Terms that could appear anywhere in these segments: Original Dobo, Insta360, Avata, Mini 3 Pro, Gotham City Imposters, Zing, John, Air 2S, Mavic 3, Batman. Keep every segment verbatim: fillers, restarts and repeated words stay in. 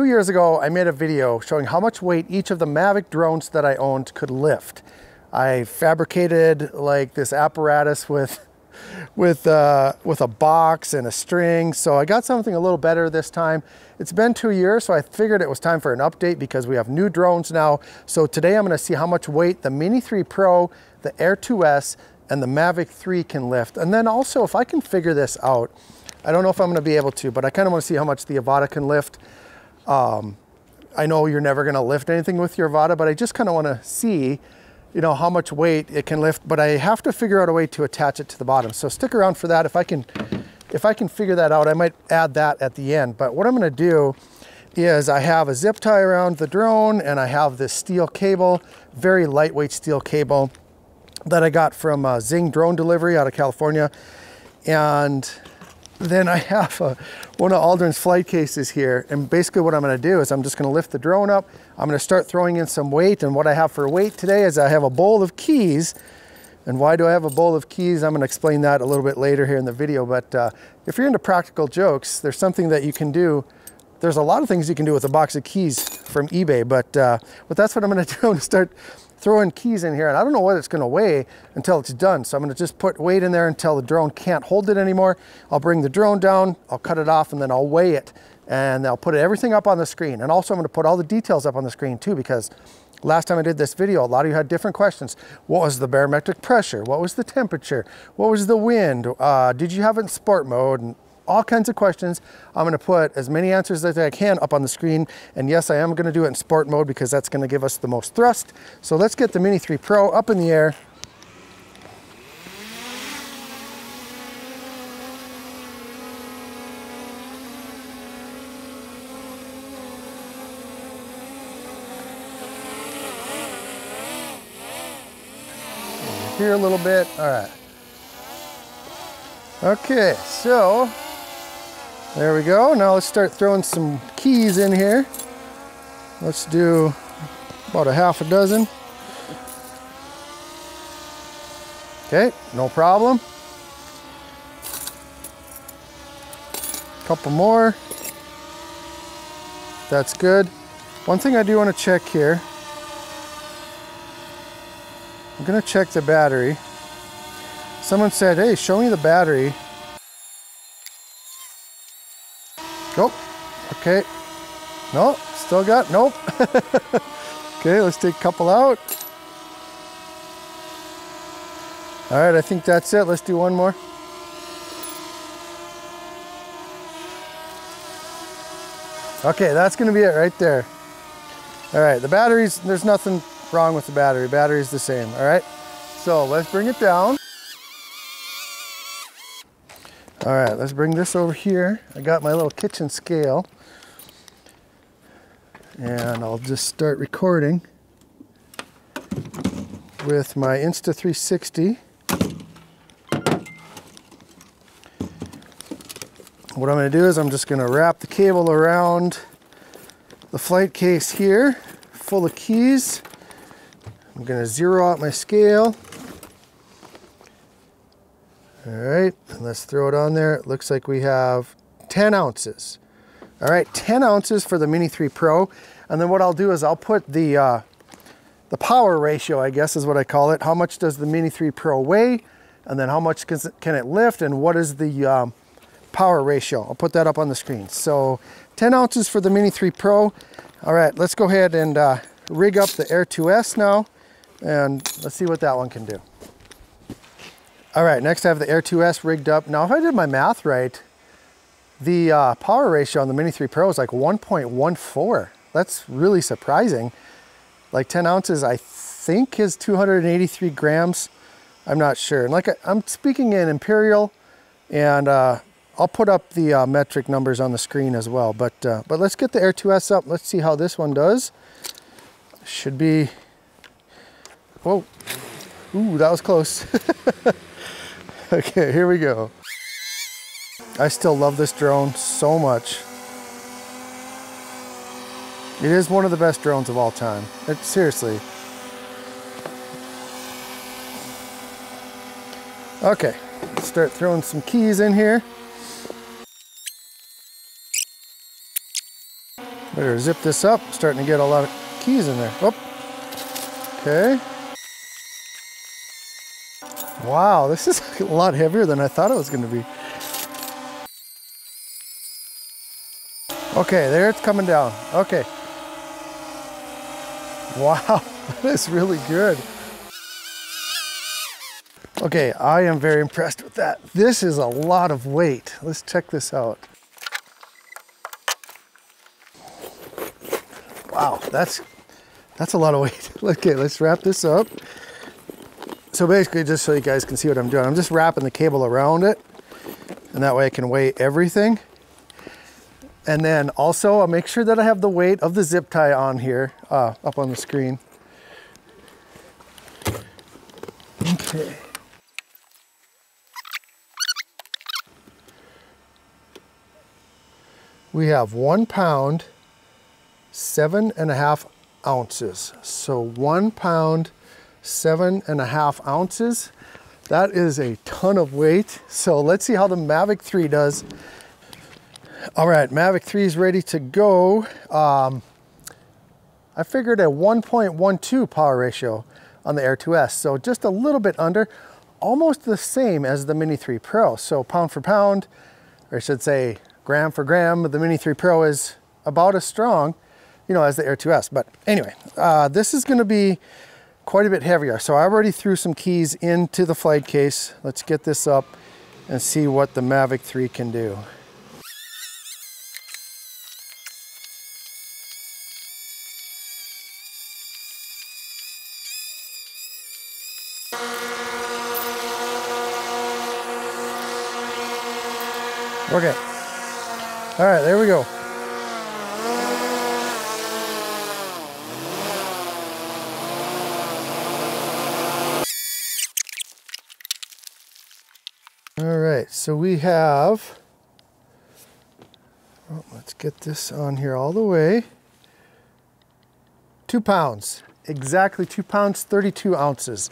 Two years ago, I made a video showing how much weight each of the Mavic drones that I owned could lift. I fabricated like this apparatus with with, uh, with a box and a string. So I got something a little better this time. It's been two years, so I figured it was time for an update because we have new drones now. So today I'm gonna see how much weight the Mini three Pro, the Air two S, and the Mavic three can lift. And then also, if I can figure this out, I don't know if I'm gonna be able to, but I kinda wanna see how much the Avata can lift. Um, I know you're never gonna lift anything with your Avata, but I just kinda wanna see, you know, how much weight it can lift, but I have to figure out a way to attach it to the bottom. So stick around for that. If I can, if I can figure that out, I might add that at the end. But what I'm gonna do is I have a zip tie around the drone and I have this steel cable, very lightweight steel cable that I got from uh, Zing Drone Delivery out of California. And then I have a, one of Aldrin's flight cases here. And basically what I'm gonna do is I'm just gonna lift the drone up. I'm gonna start throwing in some weight. And what I have for weight today is I have a bowl of keys. And why do I have a bowl of keys? I'm gonna explain that a little bit later here in the video. But uh, if you're into practical jokes, there's something that you can do. There's a lot of things you can do with a box of keys from eBay. But, uh, but that's what I'm gonna do. I'm gonna start throwing keys in here. And I don't know what it's gonna weigh until it's done. So I'm gonna just put weight in there until the drone can't hold it anymore. I'll bring the drone down, I'll cut it off, and then I'll weigh it. And I'll put everything up on the screen. And also I'm gonna put all the details up on the screen too, because last time I did this video, a lot of you had different questions. What was the barometric pressure? What was the temperature? What was the wind? Uh, did you have it in sport mode? And all kinds of questions. I'm gonna put as many answers as I can up on the screen. And yes, I am gonna do it in sport mode because that's gonna give us the most thrust. So let's get the Mini three Pro up in the air. Here a little bit, all right. Okay, so, there we go. Now let's start throwing some keys in here. Let's do about a half a dozen. Okay, no problem. Couple more. That's good. One thing I do want to check here. I'm gonna check the battery. Someone said, hey, show me the battery. Oh, okay. No, still got, nope. Okay, let's take a couple out. All right, I think that's it. Let's do one more. Okay, that's gonna be it right there. All right, the batteries, there's nothing wrong with the battery. Battery's the same, all right? So let's bring it down. All right, let's bring this over here. I got my little kitchen scale. And I'll just start recording with my Insta three sixty. What I'm gonna do is I'm just gonna wrap the cable around the flight case here, full of keys. I'm gonna zero out my scale. All right, and let's throw it on there. It looks like we have ten ounces. All right, ten ounces for the Mini three Pro. And then what I'll do is I'll put the, uh, the power ratio, I guess is what I call it. How much does the Mini three Pro weigh? And then how much can it lift? And what is the um, power ratio? I'll put that up on the screen. So ten ounces for the Mini three Pro. All right, let's go ahead and uh, rig up the Air two S now. And let's see what that one can do. All right, next I have the Air two S rigged up. Now, if I did my math right, the uh, power ratio on the Mini three Pro is like one point one four. That's really surprising. Like ten ounces, I think is two hundred eighty-three grams. I'm not sure. And like I, I'm speaking in imperial, and uh, I'll put up the uh, metric numbers on the screen as well. But uh, but let's get the Air two S up. Let's see how this one does. Should be, whoa. Ooh, that was close. Okay, here we go. I still love this drone so much. It is one of the best drones of all time. It, seriously. Okay, let's start throwing some keys in here. Better zip this up. Starting to get a lot of keys in there. Oh, okay. Wow, this is a lot heavier than I thought it was going to be. Okay, there it's coming down. Okay. Wow, that is really good. Okay, I am very impressed with that. This is a lot of weight. Let's check this out. Wow, that's that's a lot of weight. Okay, let's wrap this up. So basically, just so you guys can see what I'm doing, I'm just wrapping the cable around it, and that way I can weigh everything. And then also I'll make sure that I have the weight of the zip tie on here, uh, up on the screen. Okay. We have one pound, seven and a half ounces. So one pound, seven and a half ounces. That is a ton of weight. So let's see how the Mavic three does. All right, Mavic three is ready to go. Um, I figured a one point one two power ratio on the Air two S. So just a little bit under, almost the same as the Mini three Pro. So pound for pound, or I should say gram for gram, the Mini three Pro is about as strong, you know, as the Air two S. But anyway, uh, this is gonna be quite a bit heavier. So I already threw some keys into the flight case. Let's get this up and see what the Mavic three can do. Okay. All right, there we go. All right, so we have, well, let's get this on here all the way. Two pounds, exactly two pounds, thirty-two ounces.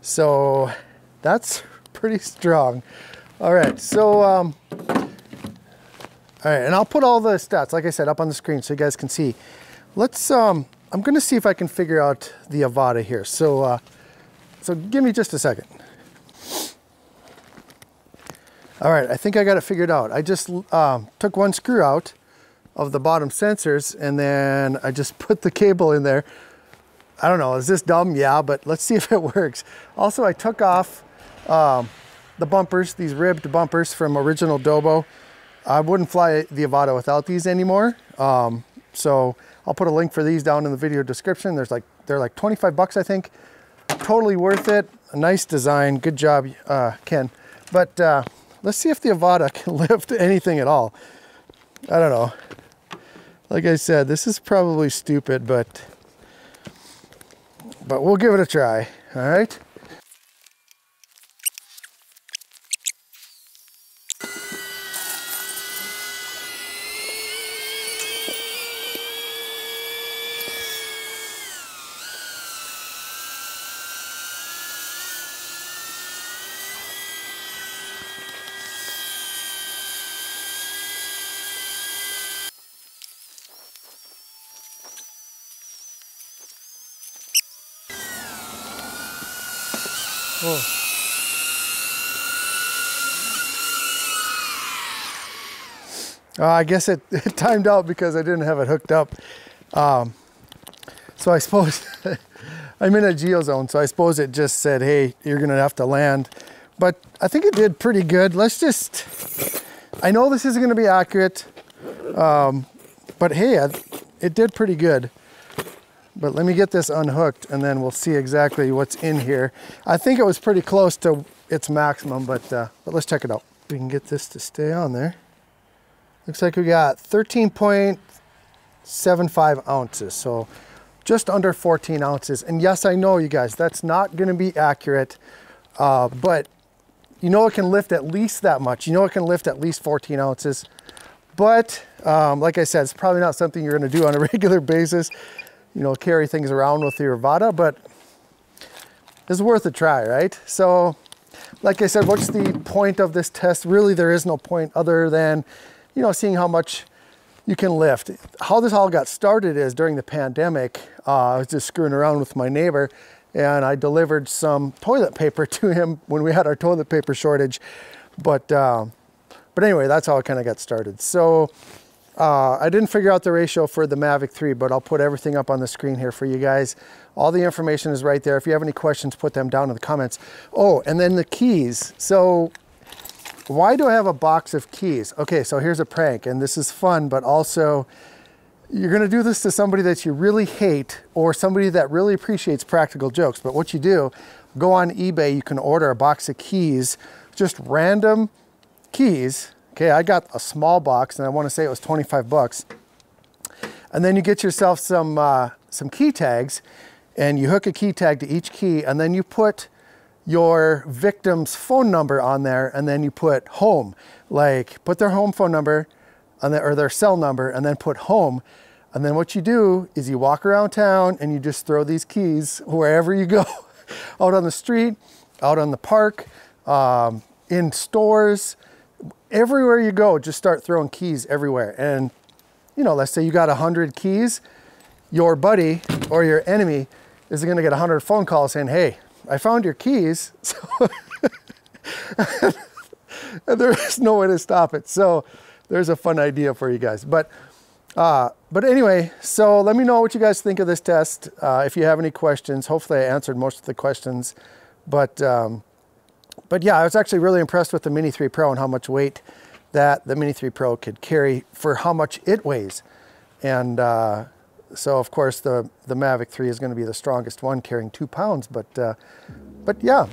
So that's pretty strong. All right, so, um, all right, and I'll put all the stats, like I said, up on the screen so you guys can see. Let's, um, I'm gonna see if I can figure out the Avata here. So, uh, so give me just a second. All right, I think I got it figured out. I just um, took one screw out of the bottom sensors and then I just put the cable in there. I don't know, is this dumb? Yeah, but let's see if it works. Also, I took off um, the bumpers, these ribbed bumpers from Original Dobo. I wouldn't fly the Avata without these anymore. Um, so I'll put a link for these down in the video description. There's like, they're like twenty-five bucks, I think. Totally worth it. A nice design. Good job, uh, Ken. But uh, let's see if the Avata can lift anything at all. I don't know. Like I said, this is probably stupid, but, but we'll give it a try. All right. Oh. Uh, I guess it, it timed out because I didn't have it hooked up. Um, so I suppose I'm in a geozone, so I suppose it just said, hey, you're gonna have to land. But I think it did pretty good. Let's just, I know this isn't gonna be accurate, um, but hey, I, it did pretty good. But let me get this unhooked and then we'll see exactly what's in here. I think it was pretty close to its maximum, but, uh, but let's check it out. We can get this to stay on there. Looks like we got thirteen point seven five ounces, so just under fourteen ounces. And yes, I know you guys, that's not gonna be accurate, uh, but you know it can lift at least that much. You know it can lift at least fourteen ounces. But um, like I said, it's probably not something you're gonna do on a regular basis. You know, carry things around with your Avata, but it's worth a try, right? So, like I said, what's the point of this test? Really, there is no point other than, you know, seeing how much you can lift. How this all got started is during the pandemic, uh, I was just screwing around with my neighbor and I delivered some toilet paper to him when we had our toilet paper shortage. But, uh, but anyway, that's how it kind of got started. So uh, I didn't figure out the ratio for the Mavic three, but I'll put everything up on the screen here for you guys. All the information is right there. If you have any questions, put them down in the comments. Oh, and then the keys. So why do I have a box of keys? Okay, so here's a prank, and this is fun, but also you're gonna do this to somebody that you really hate or somebody that really appreciates practical jokes. But what you do, go on eBay, you can order a box of keys, just random keys. Okay, I got a small box and I wanna say it was twenty-five bucks. And then you get yourself some, uh, some key tags and you hook a key tag to each key and then you put your victim's phone number on there and then you put home, like put their home phone number and or their cell number and then put home. And then what you do is you walk around town and you just throw these keys wherever you go, out on the street, out on the park, um, in stores, everywhere you go, just start throwing keys everywhere. And you know, let's say you got a hundred keys, your buddy or your enemy is gonna get a hundred phone calls saying, hey, I found your keys, so and there is no way to stop it. So there's a fun idea for you guys. But uh, but anyway, so let me know what you guys think of this test. Uh, if you have any questions, hopefully I answered most of the questions. But um, but yeah, I was actually really impressed with the Mini three Pro and how much weight that the Mini three Pro could carry for how much it weighs. And uh, so of course the, the Mavic three is going to be the strongest one, carrying two pounds, but, uh, but yeah.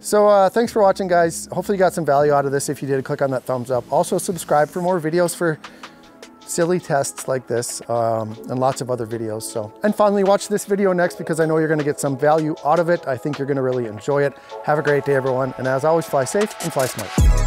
So uh, thanks for watching, guys. Hopefully you got some value out of this. If you did, click on that thumbs up. Also subscribe for more videos for silly tests like this um, and lots of other videos. So, and finally watch this video next because I know you're going to get some value out of it. I think you're going to really enjoy it. Have a great day, everyone. And as always, fly safe and fly smart.